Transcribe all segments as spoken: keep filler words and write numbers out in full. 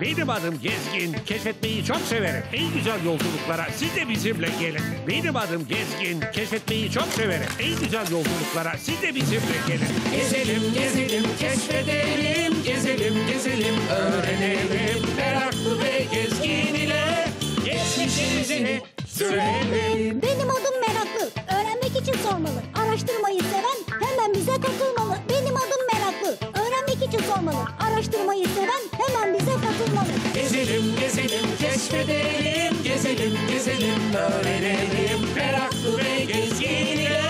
Benim adım Gezgin. Keşfetmeyi çok severim. En güzel yolculuklara siz de bizimle gelin. Benim adım Gezgin. Keşfetmeyi çok severim. En güzel yolculuklara siz de bizimle gelin. Gezelim, gezelim, keşfedelim. Gezelim, gezelim, öğrenelim. Meraklı ve gezgin ile geçmişimizi sürelim. Benim adım Meraklı. Öğrenmek için sormalı. Araştırmayı seven hemen bize katılmalı. Benim adım Meraklı. Öğrenmek için sormalı. Araştırmayı seven hemen bize katılmalı. Gezelim, gezelim, keşfedelim. Gezelim, gezelim, öğrenelim. Meraklı ve gezgin ile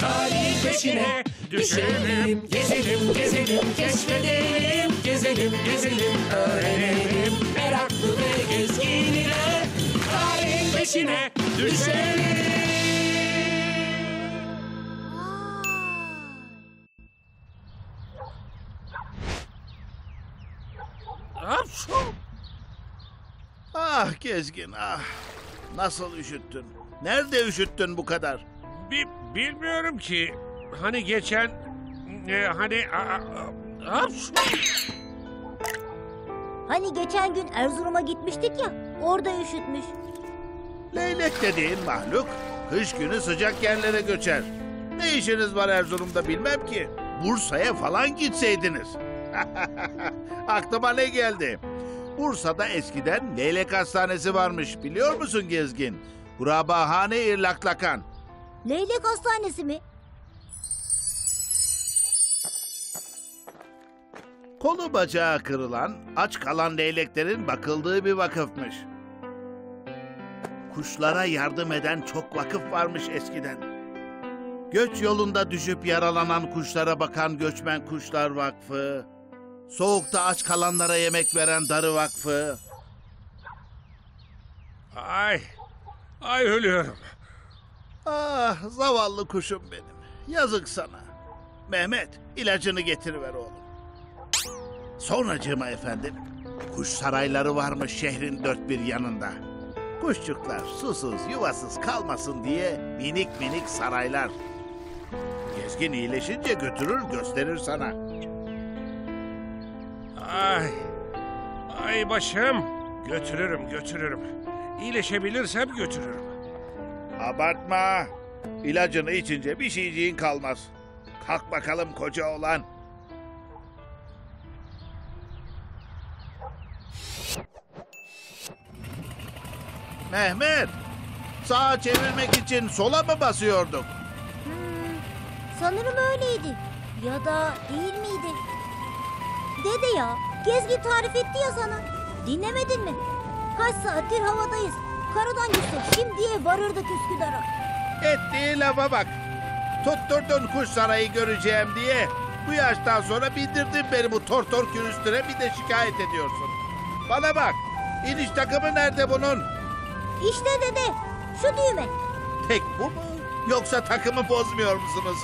tarihin peşine düşelim. Gezelim, gezelim, keşfedelim. Gezelim, gezelim, öğrenelim. Meraklı ve gezgin ile tarihin peşine düşelim. Ah Gezgin, ah. Nasıl üşüttün? Nerede üşüttün bu kadar? Bi bilmiyorum ki. Hani geçen... E, hani... A, a, a, hani geçen gün Erzurum'a gitmiştik ya, orada üşütmüş. Leylek dediğin mahluk, kış günü sıcak yerlere göçer. Ne işiniz var Erzurum'da bilmem ki. Bursa'ya falan gitseydiniz. Aklıma ne geldi? Bursa'da eskiden leylek hastanesi varmış, biliyor musun Gezgin? Kurabahane İrlak Lakan. Leylek hastanesi mi? Kolu bacağı kırılan, aç kalan leyleklerin bakıldığı bir vakıfmış. Kuşlara yardım eden çok vakıf varmış eskiden. Göç yolunda düşüp yaralanan kuşlara bakan Göçmen Kuşlar Vakfı. Soğukta aç kalanlara yemek veren Darı Vakfı. Ay, ay ölüyorum. Ah, zavallı kuşum benim. Yazık sana. Mehmet, ilacını getiriver oğlum. Sonracığıma efendim. Kuş sarayları varmış şehrin dört bir yanında. Kuşçuklar susuz, yuvasız kalmasın diye minik minik saraylar. Gezgin iyileşince götürür, gösterir sana. Ay, ay başım. Götürürüm, götürürüm. İyileşebilirsem götürürüm. Abartma. İlacını içince bir şeyciğin kalmaz. Kalk bakalım koca oğlan. Mehmet, sağa çevirmek için sola mı basıyorduk? Hmm, sanırım öyleydi. Ya da değil miydi? Dede ya, Gezgin tarif etti ya sana. Dinlemedin mi? Kaç saattir havadayız. Karadan gitsek şimdiye varırdık Üsküdar'a. Ettiği lafa bak. Tutturdun kuş sarayı göreceğim diye. Bu yaştan sonra bindirdin beni bu tortor külüstüne, bir de şikayet ediyorsun. Bana bak, iniş takımı nerede bunun? İşte dede, şu düğme. Tek bu mu? Yoksa takımı bozmuyor musunuz?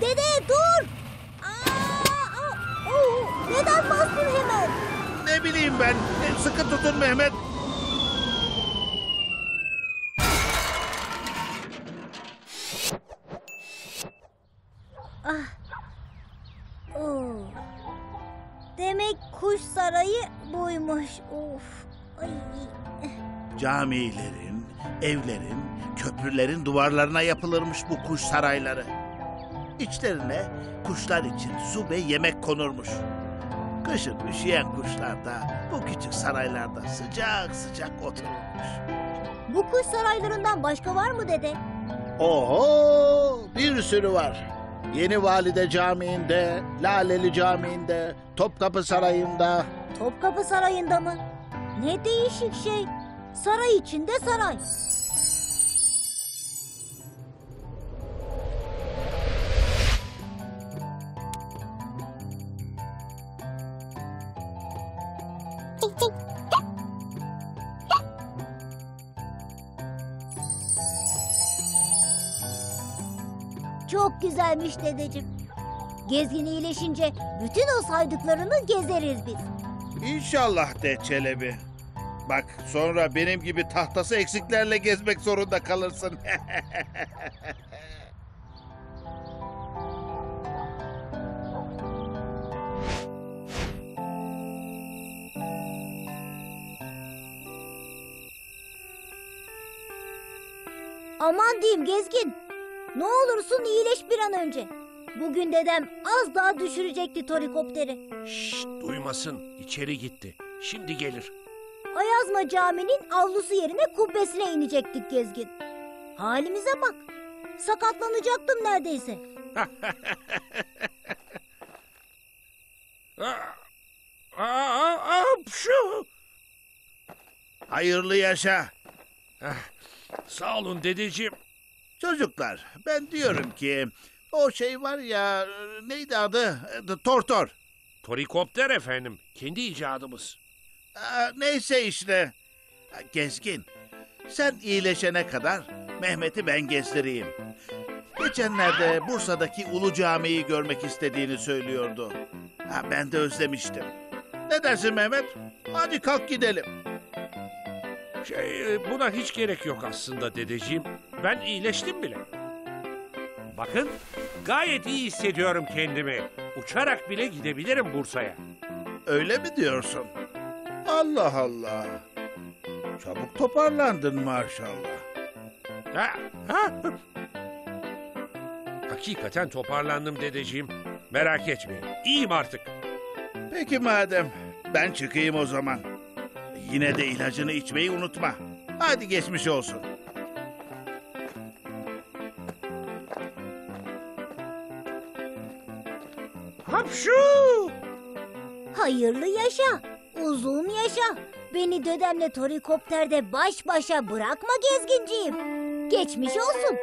Dede dur! Neden bastın hemen? Ne bileyim ben. Sıkı tutun Mehmet. Ah. Oo. Demek kuş sarayı buymuş. Of. Ay. Camilerin, evlerin, köprülerin duvarlarına yapılırmış bu kuş sarayları. İçlerine kuşlar için su ve yemek konurmuş. Kışın üşüyen kuşlar da bu küçük saraylarda sıcak sıcak oturulmuş. Bu kuş saraylarından başka var mı dede? Oho, bir sürü var. Yeni Valide Camii'nde, Laleli Camii'nde, Topkapı Sarayı'nda. Topkapı Sarayı'nda mı? Ne değişik şey. Saray içinde saray. Çok güzelmiş dedeciğim. Gezgin iyileşince bütün o saydıklarını gezeriz biz. İnşallah de Çelebi. Bak sonra benim gibi tahtası eksiklerle gezmek zorunda kalırsın. Aman diyeyim Gezgin, ne olursun iyileş bir an önce. Bugün dedem az daha düşürecekti torikopteri. Şşt, duymasın, içeri gitti. Şimdi gelir. Ayazma Camii'nin avlusu yerine kubbesine inecektik Gezgin. Halimize bak, sakatlanacaktım neredeyse. Hayırlı yaşa. Sağ olun dedeciğim. Çocuklar, ben diyorum ki o şey var ya, neydi adı? Tortor. Torikopter efendim, kendi icadımız. Aa, neyse işte. Gezgin, sen iyileşene kadar Mehmet'i ben gezdireyim. Geçenlerde Bursa'daki Ulu Camii'yi görmek istediğini söylüyordu. Ha, ben de özlemiştim. Ne dersin Mehmet? Hadi kalk gidelim. Şey, buna hiç gerek yok aslında dedeciğim. Ben iyileştim bile. Bakın, gayet iyi hissediyorum kendimi. Uçarak bile gidebilirim Bursa'ya. Öyle mi diyorsun? Allah Allah. Çabuk toparlandın maşallah. Ha, ha. Hakikaten toparlandım dedeciğim. Merak etmeyin, iyiyim artık. Peki madem, ben çıkayım o zaman. Yine de ilacını içmeyi unutma. Hadi geçmiş olsun. Hapşu! Hayırlı yaşa, uzun yaşa. Beni dedemle torikopterde baş başa bırakma Gezginciğim. Geçmiş olsun.